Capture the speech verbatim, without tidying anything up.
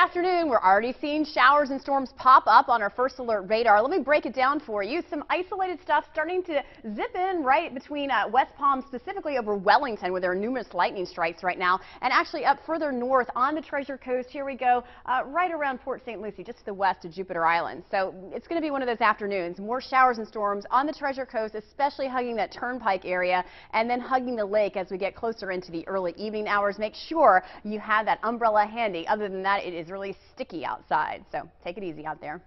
afternoon, we're already seeing showers and storms pop up on our first alert radar. Let me break it down for you. Some isolated stuff starting to zip in right between uh, West Palm, specifically over Wellington, where there are numerous lightning strikes right now, and actually up further north on the Treasure Coast. Here we go, uh, right around Port Saint Lucie, just to the west of Jupiter Island. So it's going to be one of those afternoons. More showers and storms on the Treasure Coast, especially hugging that turnpike area and then hugging the lake as we get closer into the early evening hours. Make sure you have that umbrella handy. Other than that, it is really sticky outside, so take it easy out there.